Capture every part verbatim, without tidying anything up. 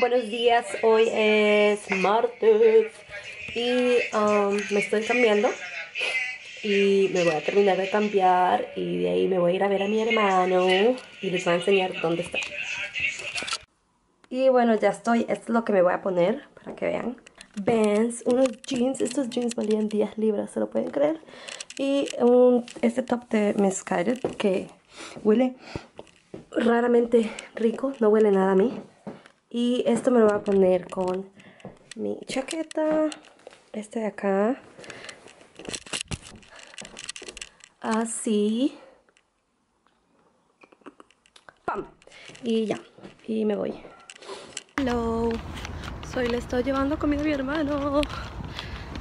Buenos días, hoy es martes y um, me estoy cambiando y me voy a terminar de cambiar y de ahí me voy a ir a ver a mi hermano y les voy a enseñar dónde está. Y bueno, ya estoy, esto es lo que me voy a poner para que vean. Vans, unos jeans, estos jeans valían diez libras, ¿se lo pueden creer? Y un, este top de Mezcal que huele raramente rico, no huele nada a mí. Y esto me lo voy a poner con mi chaqueta, este de acá, así, ¡pam! Y ya, y me voy. Hello, soy le estoy llevando comida a mi hermano,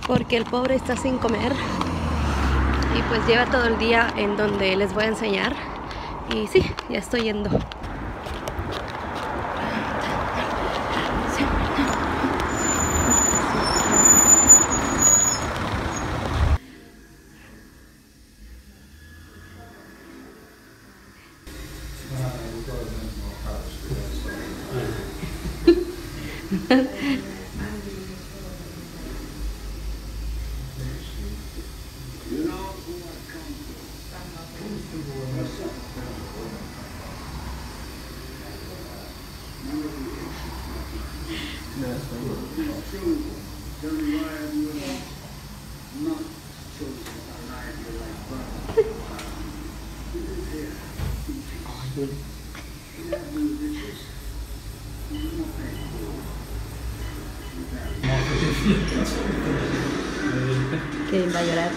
porque el pobre está sin comer, y pues lleva todo el día en donde les voy a enseñar, y sí, ya estoy yendo. Kevin va a llorar.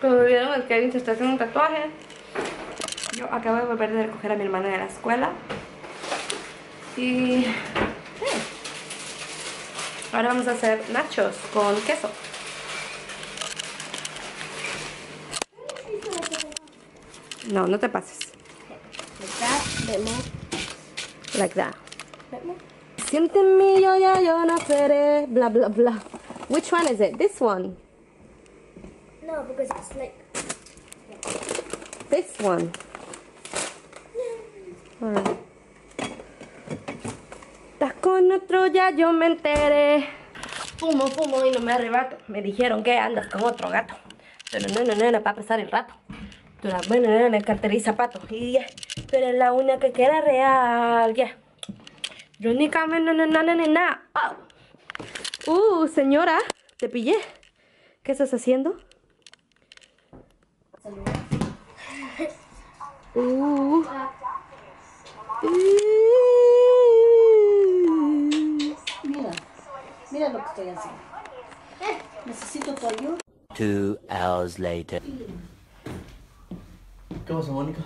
Como vieron, el Kevin se está haciendo un tatuaje. Yo acabo de volver de recoger a mi hermana de la escuela. Y... ahora vamos a hacer nachos con queso. No, no te pases. Like that. Siénteme, yo ya yo naceré, bla bla bla. Which one is it? This one? No, because it's like... this one. All right. Con otro ya yo me enteré. Fumo, fumo y no me arrebato. Me dijeron que andas con otro gato. Pero no, no, no, no, para pasar el rato. Tú la buena nena, cartera y zapatos. Y yeah, tú eres la única que queda real. Yeah. Yo ni cambio, no, no, no, no, no. Oh. Uh, señora, te pillé. ¿Qué estás haciendo? Uh. Uh. Mira, mira lo que estoy haciendo. Necesito tu ayuda. Two hours later. ¿Qué pasa, Mónica?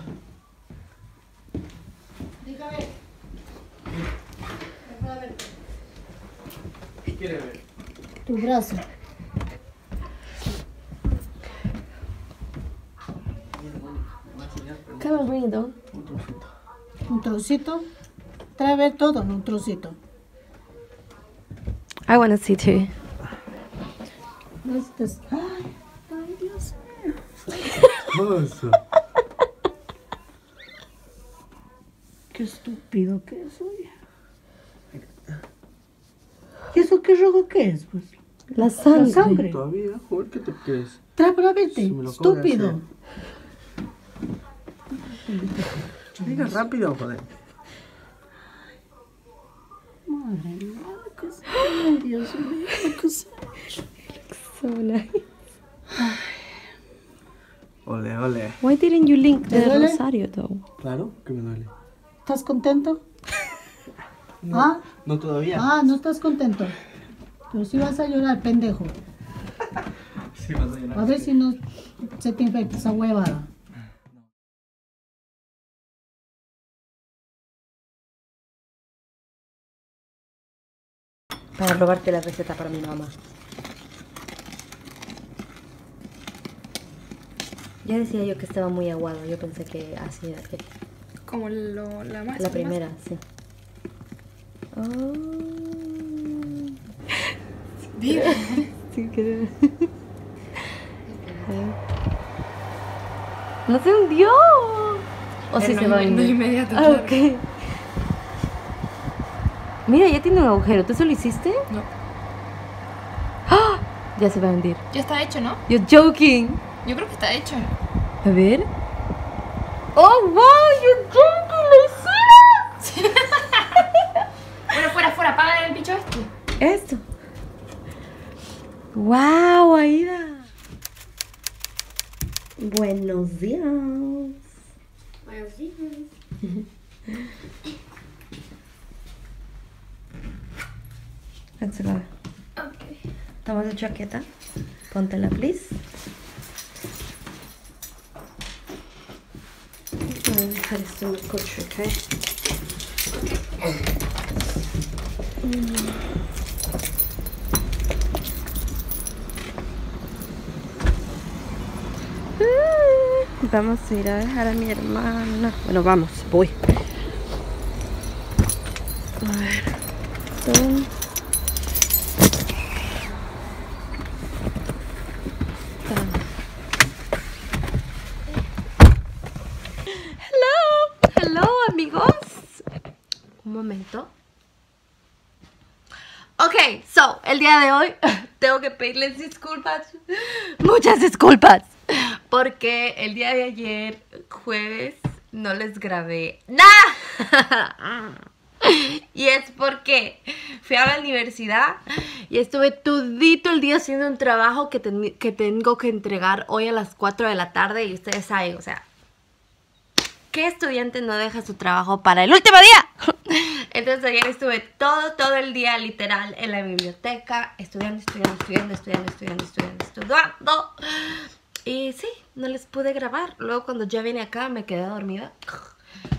Dígame. ¿Qué quiere ver? Tu brazo. ¿Qué me bring it on? Un trocito. Un trocito. Trae a ver todo en un trocito. I want to see too. What's this? Ay, Dios mío. Qué estúpido que soy. ¿Y eso qué rojo que es, pues? La sangre. La sangre. Todavía, joder, ¿qué te crees? Trae para verte, si estúpido. Diga rápido, joder. Madre mía, qué soy, Dios mío, qué soy. Ole, ole. Why didn't you link the Rosario, though? Claro que me duele. ¿Estás contento? No, ¿ah? No todavía. Ah, no estás contento. Pero sí vas a llorar, pendejo. Sí vas a llorar. A ver si no se te infecta esa huevada. Para robarte la receta para mi mamá. Ya decía yo que estaba muy aguado, yo pensé que así era que... Como lo, la más... La primera, más... sí. Oh. Dime. Sí, creo. ¡No se hundió! O si sí no, se va a hundir. No inmediato. Ah, ok. Mira, ya tiene un agujero. ¿Tú eso lo hiciste? No. ¡Ah! Ya se va a hundir. Ya está hecho, ¿no? You're joking. Yo creo que está hecho. A ver. ¡Oh, wow! ¡You're joking! ¡Lo hicimos! Bueno, fuera, fuera. Apaga el bicho este. Esto. ¡Wow, Aida! Buenos días. Buenos días. Ensalada. Okay. Toma tu chaqueta. Póntela, please. Voy a dejar esto en el coche, ¿ok? Mm. Vamos a ir a dejar a mi hermana. Bueno, vamos, voy. A ver. Entonces, el día de hoy tengo que pedirles disculpas, muchas disculpas, porque el día de ayer, jueves, no les grabé nada. Y es porque fui a la universidad y estuve todito el día haciendo un trabajo que, ten que tengo que entregar hoy a las cuatro de la tarde. Y ustedes saben, o sea, ¿qué estudiante no deja su trabajo para el último día? Entonces ayer estuve todo, todo el día literal en la biblioteca, estudiando, estudiando, estudiando, estudiando, estudiando, estudiando, estudiando. Y sí, no les pude grabar. Luego cuando ya vine acá me quedé dormida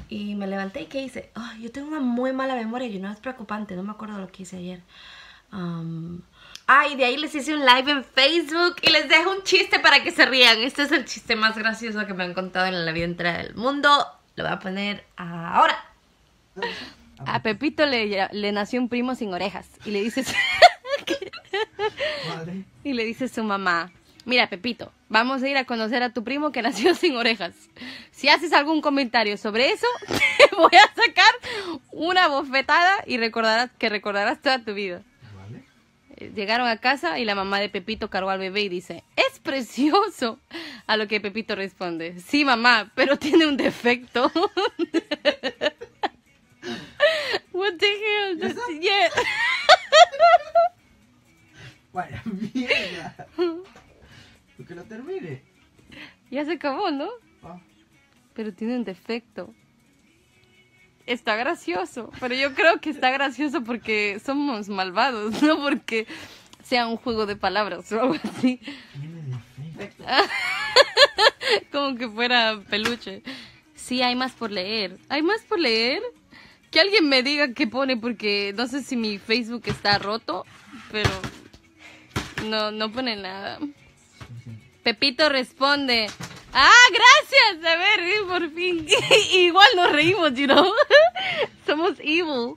y me levanté y ¿qué hice? Oh, yo tengo una muy mala memoria y no es preocupante, no me acuerdo lo que hice ayer. Um... Ah, y de ahí les hice un live en Facebook y les dejo un chiste para que se rían. Este es el chiste más gracioso que me han contado en la vida entera del mundo. Lo voy a poner ahora. A Pepito le, le nació un primo sin orejas y le dice vale. Y le dice su mamá: mira, Pepito, vamos a ir a conocer a tu primo que nació sin orejas. Si haces algún comentario sobre eso, te voy a sacar una bofetada y recordarás que recordarás toda tu vida. Vale. Llegaron a casa y la mamá de Pepito cargó al bebé y dice: ¡es precioso! A lo que Pepito responde: sí, mamá, pero tiene un defecto. What the hell? That's it. Yeah. Vaya mierda. ¿Tú que lo termine? Ya se acabó, ¿no? Oh. Pero tiene un defecto. Está gracioso, pero yo creo que está gracioso porque somos malvados, no porque sea un juego de palabras o algo así. Tiene defecto. Como que fuera peluche. Sí, hay más por leer. ¿Hay más por leer? Que alguien me diga qué pone, porque no sé si mi Facebook está roto, pero no, no pone nada. Pepito responde: ¡ah, gracias! A ver, ¿eh? Por fin. Igual nos reímos, you know. Somos evil.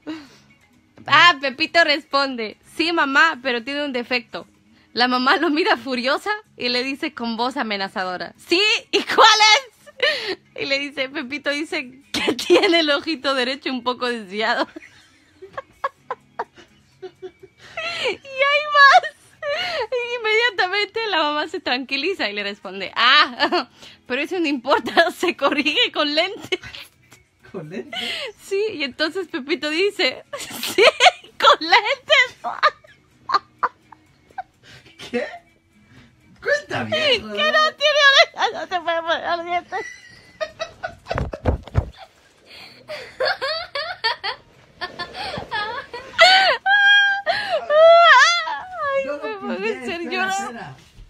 Ah, Pepito responde: sí, mamá, pero tiene un defecto. La mamá lo mira furiosa y le dice con voz amenazadora: sí, ¿y cuál es? Y le dice, Pepito dice que tiene el ojito derecho un poco desviado. Y hay más. Inmediatamente la mamá se tranquiliza y le responde, ah, pero eso no importa, se corrige con lentes. ¿Con lentes? Sí, y entonces Pepito dice, sí, con lentes. ¿Qué? Cuenta bien. ¿No? Que no tiene orejas, no se puede poner dientes.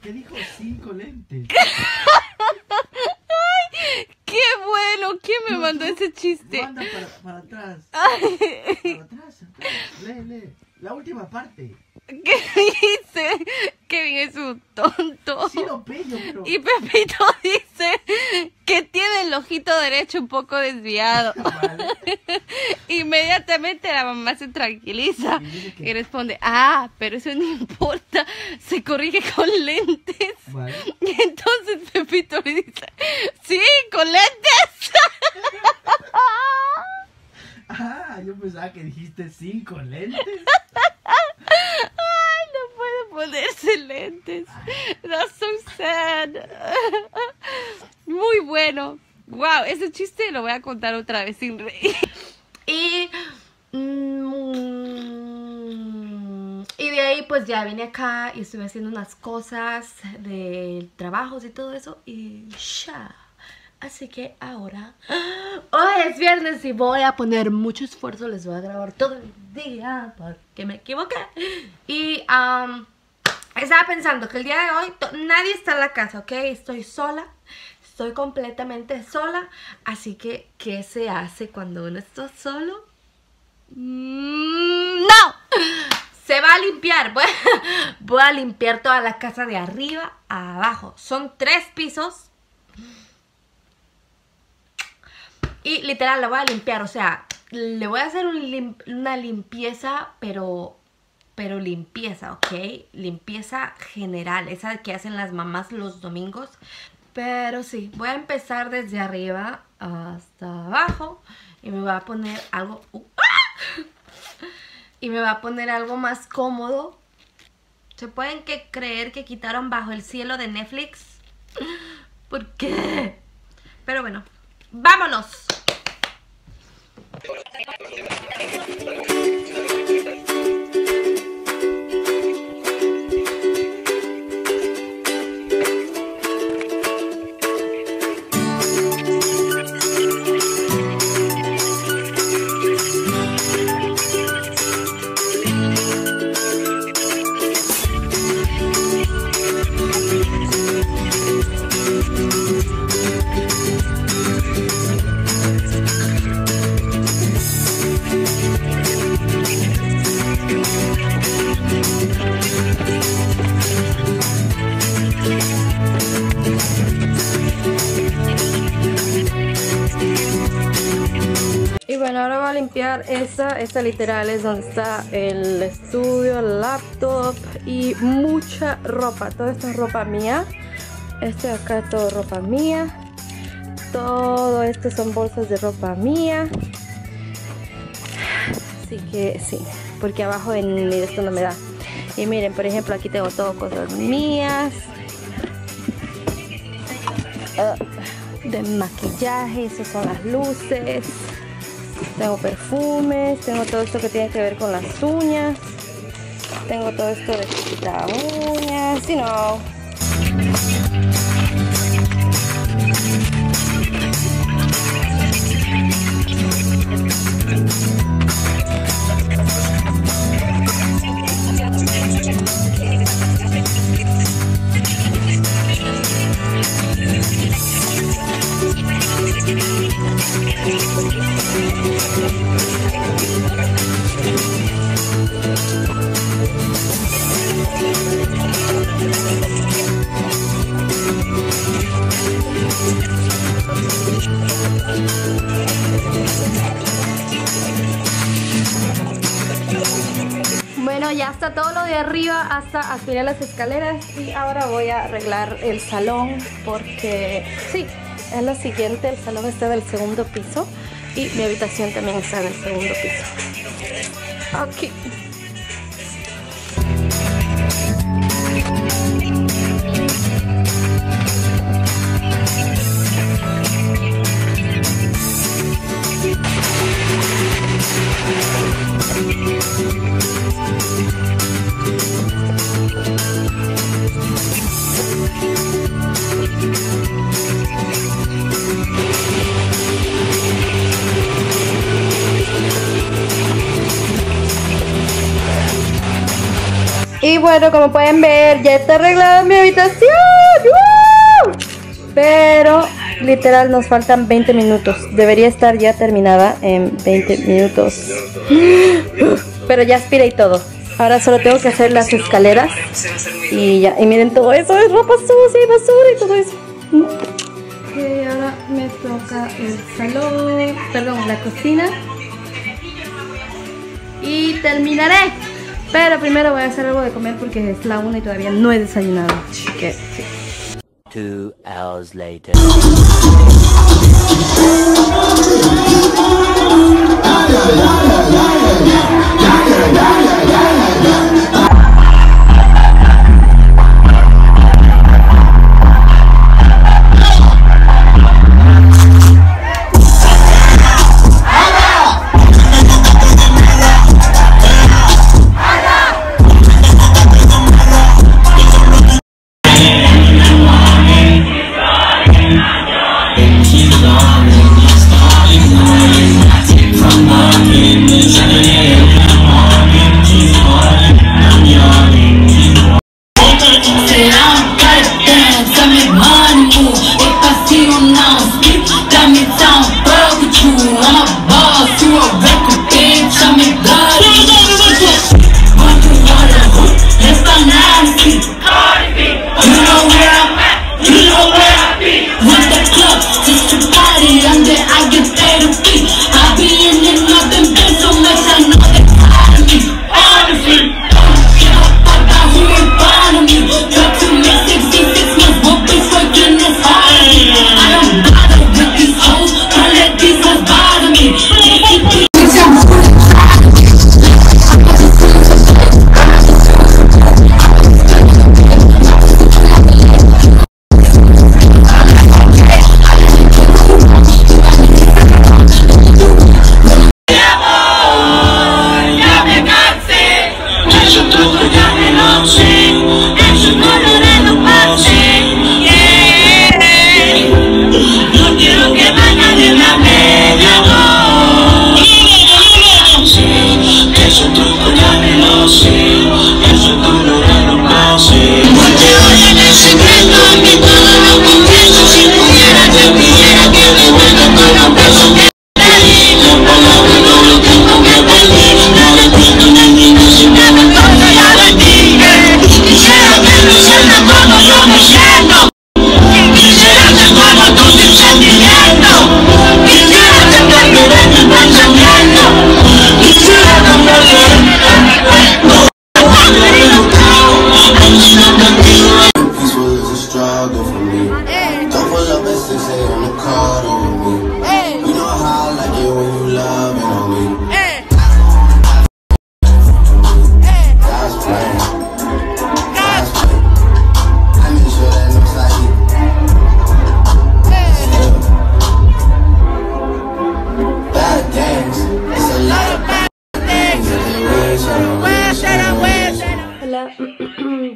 ¿Qué dijo cinco lentes? Ay, qué bueno. ¿Quién me no, mandó tú, ese chiste? Manda para, para atrás. Ay. Para atrás, atrás. Lee, lee. La última parte. ¿Qué dice? Kevin es un tonto. Sí, lo pello, pero... Y Pepito dice que tiene el ojito derecho un poco desviado. Vale. Inmediatamente la mamá se tranquiliza y, que... y responde, ah, pero eso no importa, se corrige con lentes. Vale. Y entonces Pepito le dice, sí, con lentes. Ah, yo pensaba que dijiste cinco lentes. Ay, no puede ponerse lentes. That's so sad. Muy bueno. Wow, ese chiste lo voy a contar otra vez sin reír. Y, mmm, y de ahí pues ya vine acá y estuve haciendo unas cosas de trabajos y todo eso. Y ya. Así que ahora, hoy es viernes y voy a poner mucho esfuerzo, les voy a grabar todo el día porque me equivoqué. Y um, estaba pensando que el día de hoy nadie está en la casa, ¿ok? Estoy sola, estoy completamente sola. Así que, ¿qué se hace cuando uno está solo? Mm, ¡no! Se va a limpiar, voy a, voy a limpiar toda la casa de arriba a abajo. Son tres pisos. Y literal la voy a limpiar, o sea, le voy a hacer un lim una limpieza, pero, pero limpieza, ¿ok? Limpieza general, esa que hacen las mamás los domingos. Pero sí, voy a empezar desde arriba hasta abajo y me voy a poner algo... Uh, ¡ah! Y me voy a poner algo más cómodo. ¿Se pueden que creer que quitaron Bajo el Cielo de Netflix? ¿Por qué? Pero bueno, ¡vámonos! Esta, esta literal es donde está el estudio, el laptop y mucha ropa. Todo esto es ropa mía. Este de acá todo ropa mía. Todo esto son bolsas de ropa mía. Así que sí, porque abajo en esto no me da. Y miren, por ejemplo, aquí tengo todo cosas mías. Uh, de maquillaje, esas son las luces. Tengo perfumes, tengo todo esto que tiene que ver con las uñas. Tengo todo esto de quita uñas, you know. Bueno, ya está todo lo de arriba hasta aspirar las escaleras y ahora voy a arreglar el salón porque sí, es lo siguiente, el salón está del segundo piso y mi habitación también está en el segundo piso. Ok. Y bueno, como pueden ver, ya está arreglada mi habitación. ¡Woo! Pero literal nos faltan veinte minutos. Debería estar ya terminada en veinte minutos. Pero ya aspiré y todo. Ahora solo tengo que hacer las escaleras. Y ya, y miren todo eso, es ropa sucia y basura y todo eso. Y ahora me toca el salón, perdón, la cocina. Y terminaré. Pero primero voy a hacer algo de comer porque es la una y todavía no he desayunado. Okay. Two hours later.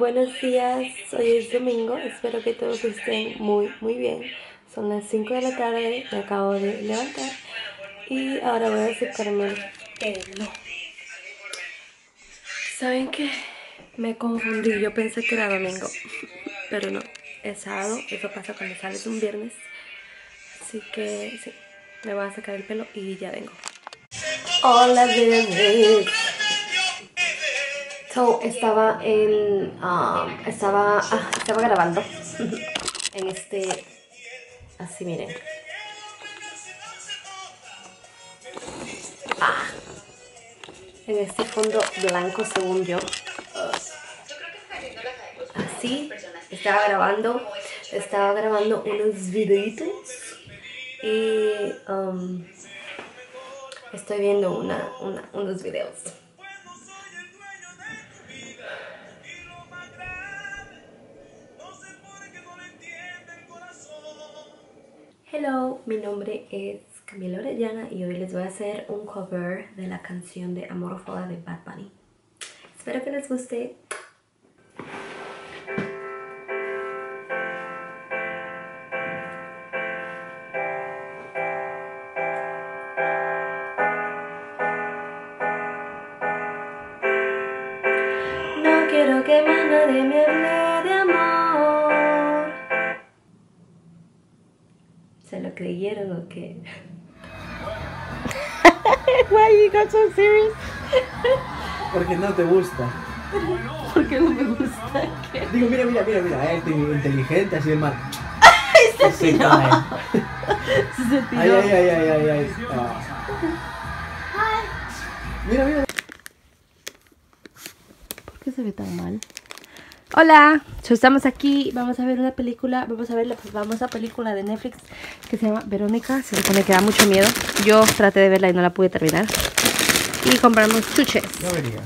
Buenos días, hoy es domingo, espero que todos estén muy muy bien. Son las cinco de la tarde, me acabo de levantar y ahora voy a secarme el pelo. ¿Saben qué? Me confundí, yo pensé que era domingo, pero no, es sábado, eso pasa cuando sales un viernes. Así que sí, me voy a secar el pelo y ya vengo. Hola, bienvenidos. So, estaba en, um, estaba, ah, estaba grabando en este, así miren. Ah, en este fondo blanco según yo. Así, estaba grabando, estaba grabando unos videitos y um, estoy viendo una, una, unos videos. Hello, mi nombre es Camila Orellana y hoy les voy a hacer un cover de la canción de Amorfoda de Bad Bunny. Espero que les guste. No quiero que más nadie me hable de amor. ¿Se lo creyeron o qué? Why you got so serious? Porque no te gusta. Porque no me gusta. ¿Qué? Digo, mira, mira, mira, mira, él eh, inteligente, así el mal. Se, se tiró. Se tiró. Ay, ay, ay, ay, ay, ay. Oh. Mira, mira. ¿Por qué se ve tan mal? Hola, estamos aquí, vamos a ver una película, vamos a ver la famosa película de Netflix que se llama Verónica, se supone que da mucho miedo. Yo traté de verla y no la pude terminar. Y compramos chuches. No verías.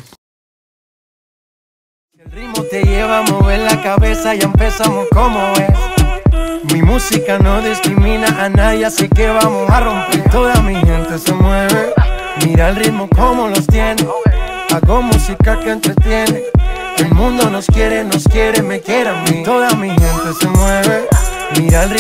El ritmo te lleva a mover la cabeza y empezamos como es. Mi música no discrimina a nadie, así que vamos a romper. Toda mi gente se mueve, mira el ritmo como los tiene. Hago música que entretiene. El mundo nos quiere, nos quiere, me quiere a mí. Toda mi gente se mueve, mira el ritmo.